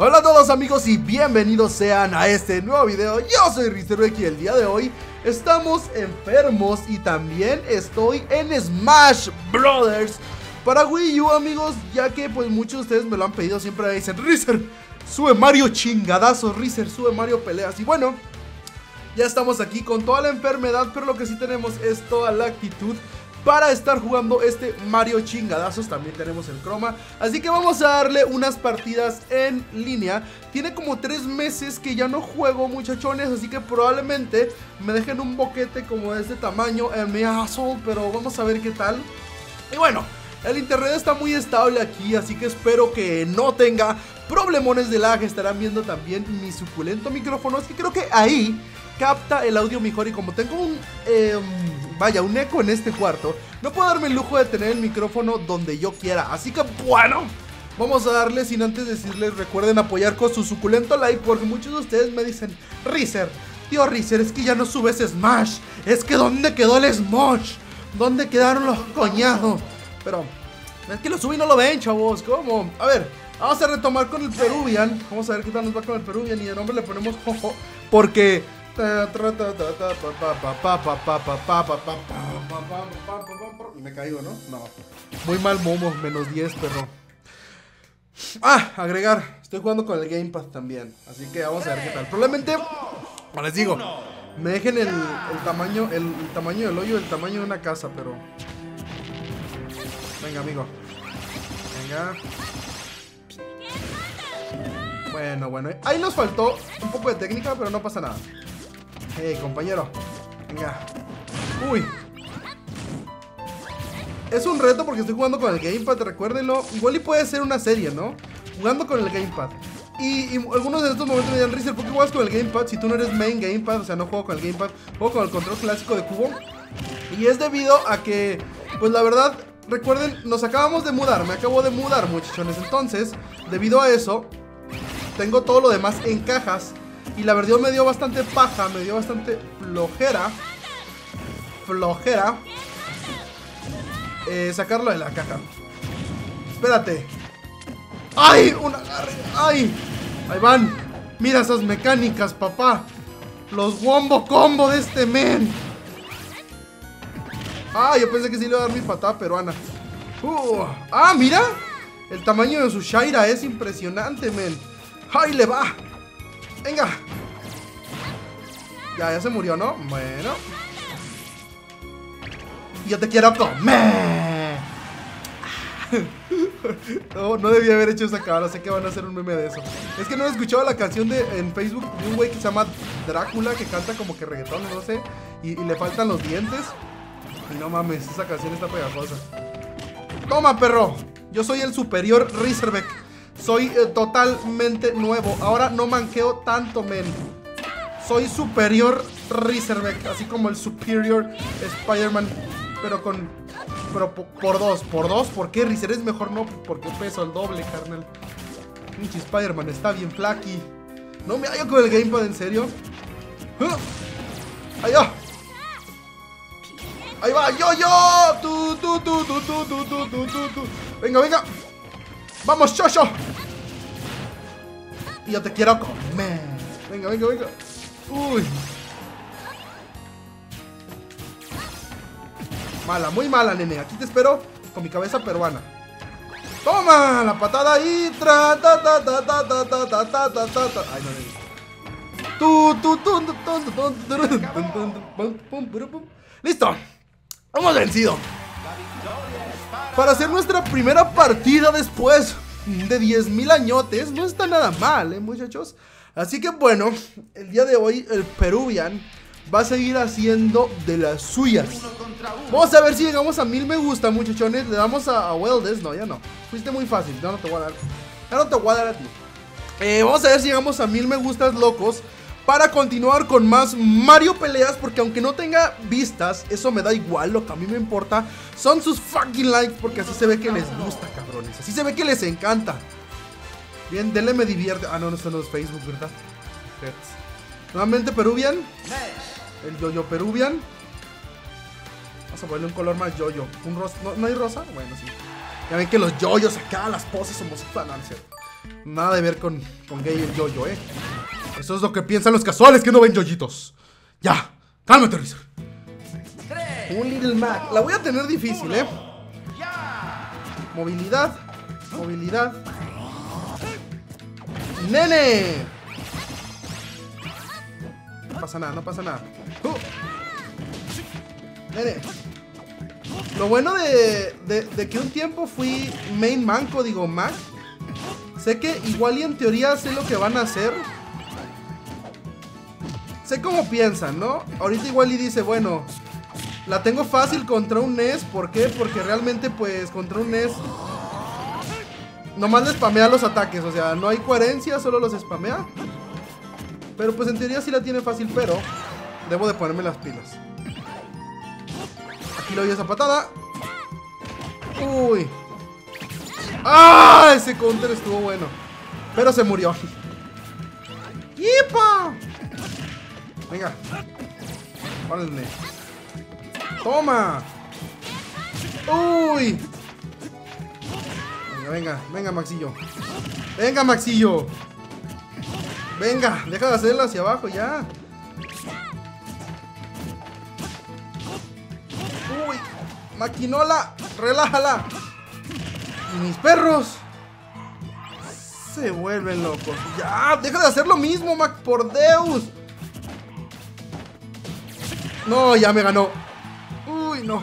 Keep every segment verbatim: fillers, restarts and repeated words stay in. Hola a todos amigos y bienvenidos sean a este nuevo video. Yo soy Riserbeck y el día de hoy estamos enfermos y también estoy en Smash Brothers para Wii U, amigos, ya que pues muchos de ustedes me lo han pedido. Siempre me dicen: Riser, sube Mario chingadazos, Riser, sube Mario peleas. Y bueno, ya estamos aquí con toda la enfermedad, pero lo que sí tenemos es toda la actitud para estar jugando este Mario chingadazos. También tenemos el croma, así que vamos a darle unas partidas en línea. Tiene como tres meses que ya no juego, muchachones, así que probablemente me dejen un boquete como de este tamaño en mi asshole, pero vamos a ver qué tal. Y bueno, el internet está muy estable aquí, así que espero que no tenga problemones de lag. Estarán viendo también mi suculento micrófono, así que creo que ahí capta el audio mejor. Y como tengo un... Eh, Vaya, un eco en este cuarto, no puedo darme el lujo de tener el micrófono donde yo quiera. Así que bueno, vamos a darle. Sin antes decirles, recuerden apoyar con su suculento like, porque muchos de ustedes me dicen: Riser, tío Riser, es que ya no subes Smash, es que ¿dónde quedó el Smash? ¿Dónde quedaron los coñados? Pero es que lo subí y no lo ven, chavos. ¿Cómo? A ver, vamos a retomar con el Peruvian. Vamos a ver qué tal nos va con el Peruvian. Y de nombre le ponemos Jojo, porque... me caigo, ¿no? No. Muy mal, momos. Menos diez, perro. Ah, agregar. Estoy jugando con el Game Pass también, así que vamos a ver qué tal. Probablemente, como les digo, me dejen el, el tamaño, el, el tamaño del hoyo, el tamaño de una casa, pero... Venga, amigo. Venga. Bueno, bueno. Ahí nos faltó un poco de técnica, pero no pasa nada. Hey, compañero. Venga. Uy. Es un reto porque estoy jugando con el Gamepad, recuérdenlo. Igual y puede ser una serie, ¿no? Jugando con el Gamepad. Y, y algunos de estos momentos me dirán: Riser, ¿por qué juegas con el Gamepad si tú no eres main Gamepad? O sea, no juego con el Gamepad, juego con el control clásico de cubo. Y es debido a que, pues la verdad, recuerden, nos acabamos de mudar. Me acabo de mudar, muchachones. Entonces, debido a eso, tengo todo lo demás en cajas. Y la verdad me dio bastante paja, me dio bastante flojera Flojera eh, sacarlo de la caja. Espérate. ¡Ay! Una... ¡Ay! Ahí van. Mira esas mecánicas, papá. Los wombo combo de este men. Ah, yo pensé que sí le iba a dar mi patada peruana. uh, Ah, mira. El tamaño de su Shaira es impresionante, men. ¡Ay, le va! ¡Venga! Ya, ya se murió, ¿no? Bueno. ¡Yo te quiero comer! No, no debía haber hecho esa cara. Sé que van a hacer un meme de eso. Es que no he escuchado la canción de, en Facebook, de un güey que se llama Drácula, que canta como que reggaetón, no sé, y, y le faltan los dientes. Y no mames, esa canción está pegajosa. ¡Toma, perro! Yo soy el superior Riserbeck. Soy eh, totalmente nuevo. Ahora no manqueo tanto, men. Soy superior Riserbeck, así como el superior Spider-Man, pero con... Pero po, por dos, por dos. ¿Por qué Riser es mejor? No, porque peso el doble, carnal. Pinche Spider-Man está bien flaqui. No me hallo con el Gamepad, en serio. ¡Ah! ¡Ahí va! ¡Ahí va! ¡Yo, yo! ¡Tú, tú, tú, tú, tú, tú, tú, tú, tú! ¡Venga, venga! ¡Vamos, chocho! Y yo te quiero comer. Venga, venga, venga. Uy. Mala, muy mala, nene. Aquí te espero con mi cabeza peruana. ¡Toma! La patada y tra ta ta ta ta ta ta ta ta ta ta ta. Ay, no, no. Tu tu tu tu tu tu tu. Listo. Hemos vencido. Para hacer nuestra primera partida después de diez mil añotes, no está nada mal, ¿eh, muchachos? Así que bueno, el día de hoy el Peruvian va a seguir haciendo de las suyas. Vamos a ver si llegamos a mil me gusta, muchachones. Le damos a, a Weldes. No, ya no. Fuiste muy fácil. No, no te voy a dar. Ya no te voy a dar a ti. Eh, vamos a ver si llegamos a mil me gustas locos para continuar con más Mario peleas, porque aunque no tenga vistas, eso me da igual. Lo que a mí me importa son sus fucking likes, porque así se ve que les gusta, cabrones. Así se ve que les encanta. Bien, denle me divierte. Ah, no, no, eso no es Facebook, ¿verdad? Nuevamente Peruvian. El yoyo Peruvian. Vamos a ponerle un color más yoyo. ¿Un rosa? ¿No, ¿No hay rosa? Bueno, sí. Ya ven que los yoyos acá, las poses homosexuales. Nada de ver con, con Gay y el yoyo, eh. Eso es lo que piensan los casuales que no ven yoyitos. Ya, cálmate, Riser. Un Little Mac. La voy a tener difícil, eh. Movilidad. Movilidad. ¡Nene! No pasa nada, no pasa nada. Uh. Nene. Lo bueno de, de, de que un tiempo fui main manco, digo Mac. Sé que igual y en teoría sé lo que van a hacer. Sé cómo piensan, ¿no? Ahorita igual y dice, bueno, la tengo fácil contra un N E S. ¿Por qué? Porque realmente pues contra un N E S nomás le spamea los ataques. O sea, no hay coherencia, solo los spamea. Pero pues en teoría sí la tiene fácil, pero debo de ponerme las pilas. Aquí le doy esa patada. Uy. ¡Ah! Ese counter estuvo bueno. Pero se murió. ¡Yipa! Venga. Órale. ¡Toma! ¡Uy! Venga, venga, venga, Maxillo. ¡Venga, Maxillo! Venga, deja de hacerla hacia abajo ya. Uy, maquinola, relájala. Y mis perros se vuelven locos. Ya, deja de hacer lo mismo, Mac, por Deus. No, ya me ganó. Uy, no.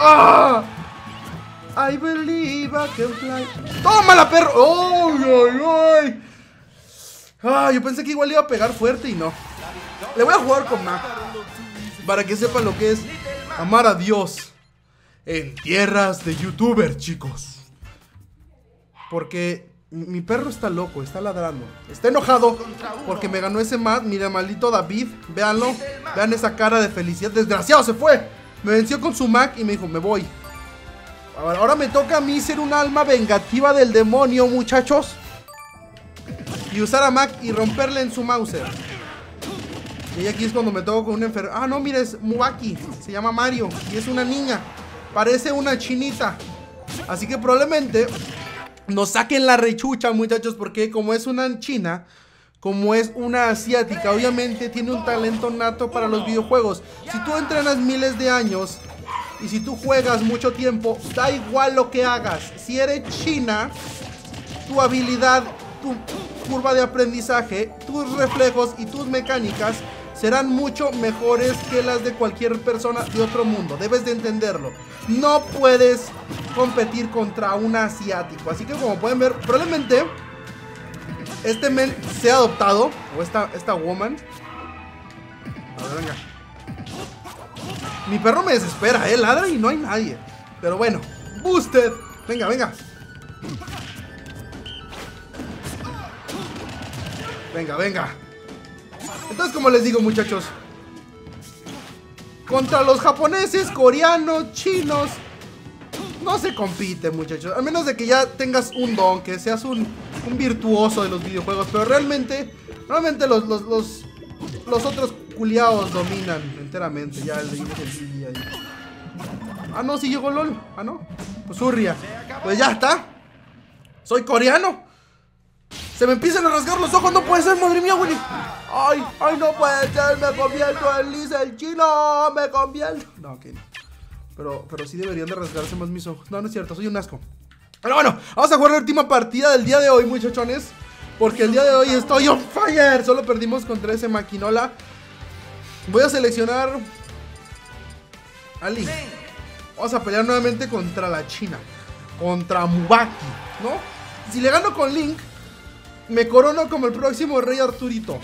¡Ah! I believe I can fly. ¡Tómala, perro! ¡Oh, ay, ay! Ah, yo pensé que igual iba a pegar fuerte y no. Le voy a jugar con Mac, para que sepan lo que es amar a Dios en tierras de youtuber, chicos. Porque mi perro está loco, está ladrando, está enojado porque me ganó ese mat. Mira, maldito David, véanlo. Vean esa cara de felicidad. Desgraciado, se fue. Me venció con su Mac y me dijo, me voy. Ahora me toca a mí ser un alma vengativa del demonio, muchachos. Y usar a Mac y romperle en su Mauser. Y aquí es cuando me toco con un enfermo. Ah, no, mire, es Mubaki. Se llama Mario. Y es una niña. Parece una chinita. Así que probablemente nos saquen la rechucha, muchachos. Porque como es una china, como es una asiática, obviamente tiene un talento nato para los videojuegos. Si tú entrenas miles de años y si tú juegas mucho tiempo, da igual lo que hagas. Si eres china, tu habilidad, tu curva de aprendizaje, tus reflejos y tus mecánicas serán mucho mejores que las de cualquier persona de otro mundo. Debes de entenderlo. No puedes competir contra un asiático. Así que como pueden ver, probablemente este men sea adoptado. O esta, esta woman. A ver, venga. Mi perro me desespera, eh, ladra y no hay nadie. Pero bueno, boosted. Venga, venga. Venga, venga. Entonces, como les digo, muchachos, contra los japoneses, coreanos, chinos, no se compite, muchachos. A menos de que ya tengas un don, que seas un, un virtuoso de los videojuegos. Pero realmente, realmente los, los, los, los otros culiados dominan enteramente. Ya le dije que sí, ahí. Ah, no, sí llegó LOL. Ah, no. Pues Urria. Pues ya está. Soy coreano. Se me empiezan a rasgar los ojos. No puede ser, madre mía, güey. Ay, ay, no puede ser. Me convierto en Lisa el chino. Me convierto. No, ok. Pero, pero sí deberían de rasgarse más mis ojos. No, no es cierto. Soy un asco. Pero bueno, vamos a jugar la última partida del día de hoy, muchachones. Porque el día de hoy estoy on fire. Solo perdimos contra ese maquinola. Voy a seleccionar a Link. Vamos a pelear nuevamente contra la china, contra Mubaki, ¿no? Si le gano con Link, me corono como el próximo rey Arturito.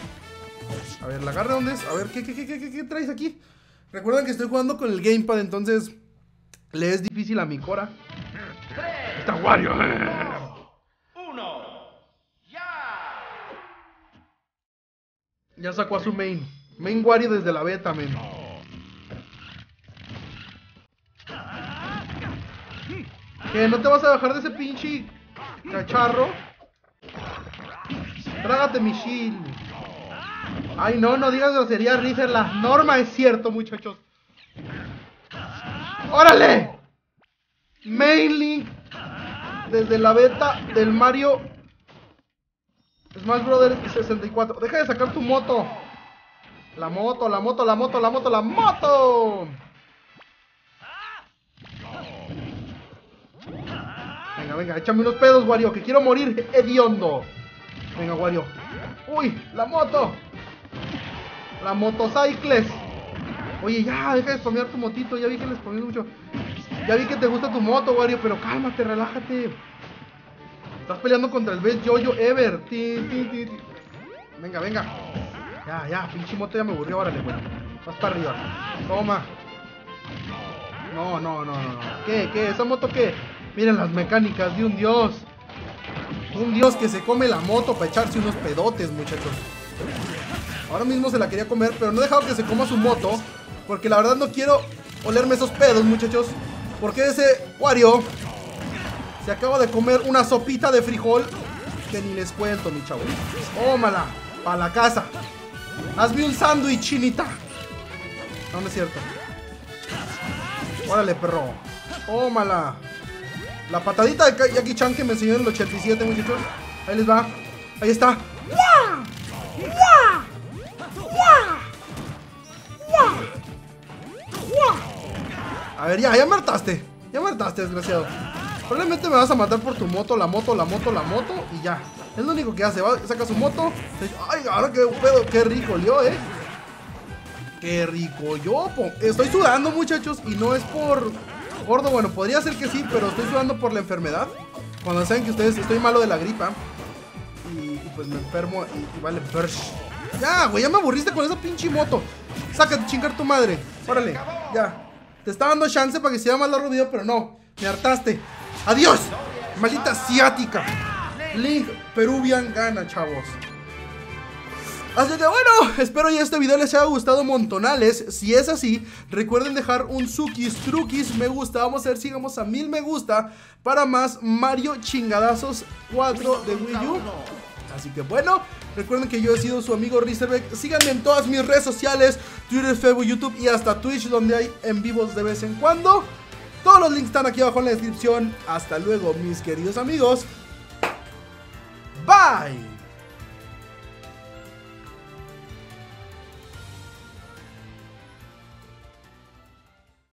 A ver, ¿la garra dónde es? A ver, ¿qué, qué, qué, qué, qué, qué traes aquí? Recuerden que estoy jugando con el Gamepad, entonces le es difícil a mi cora. ¡Está Wario! Ya sacó a su main. Main Wario desde la beta, men. ¿Qué? ¿No te vas a bajar de ese pinche cacharro? Trágate mi shield. Ay, no, no digas grosería, Riser. La norma es cierto, muchachos. ¡Órale! Main Link desde la beta del Mario Smash Brothers sesenta y cuatro. Deja de sacar tu moto. La moto, la moto, la moto, la moto, la moto. Venga, venga, échame unos pedos, Wario, que quiero morir hediondo. Venga, Wario. Uy, la moto. La motocicles. Oye, ya, deja de spamear tu motito. Ya vi que le spameé mucho. Ya vi que te gusta tu moto, Wario, pero cálmate, relájate. Estás peleando contra el best yo-yo ever. Ti, ti, ti, ti. Venga, venga. Ya, ya, pinche moto ya me aburrió. Órale, güey. Vas para arriba. Toma. No, no, no, no. ¿Qué, qué? ¿Esa moto qué? Miren las mecánicas de un dios. Un dios que se come la moto para echarse unos pedotes, muchachos. Ahora mismo se la quería comer, pero no he dejado que se coma su moto, porque la verdad no quiero olerme esos pedos, muchachos. Porque ese Wario se acaba de comer una sopita de frijol que ni les cuento, mi chavo. Tómala, para la casa. Hazme un sándwich, chinita. No, no es cierto. Órale, perro. Tómala. La patadita de Jackie Chan que me enseñó en el ochenta y siete, muchachos. Ahí les va. Ahí está. ¡Wah! ¡Wah! ¡Wah! ¡Wah! ¡Wah! A ver, ya, ya me hartaste. Ya me hartaste, desgraciado. Probablemente me vas a matar por tu moto, la moto, la moto, la moto. Y ya. Es lo único que hace. Va, saca su moto. Se... Ay, ahora qué pedo. Qué rico yo, eh. Qué rico yo. Po... Estoy sudando, muchachos. Y no es por gordo. Bueno, podría ser que sí, pero estoy sudando por la enfermedad. Cuando saben que ustedes estoy malo de la gripa. Y, y pues me enfermo. Y, y vale, persh. Ya, güey, ya me aburriste con esa pinche moto. Sácate, chingar tu madre. Órale, ya. Te estaba dando chance para que se vea más largo video, pero no. Me hartaste. ¡Adiós! Maldita asiática. Link Peruvian gana, chavos. Así que bueno, espero que este video les haya gustado montonales. Si es así, recuerden dejar un suquis, truquis, me gusta. Vamos a ver si llegamos a mil me gusta para más Mario Chingadazos cuatro de Wii U. Así que bueno, recuerden que yo he sido su amigo Riserbeck. Síganme en todas mis redes sociales: Twitter, Facebook, YouTube y hasta Twitch, donde hay en vivos de vez en cuando. Todos los links están aquí abajo en la descripción. Hasta luego, mis queridos amigos. Bye.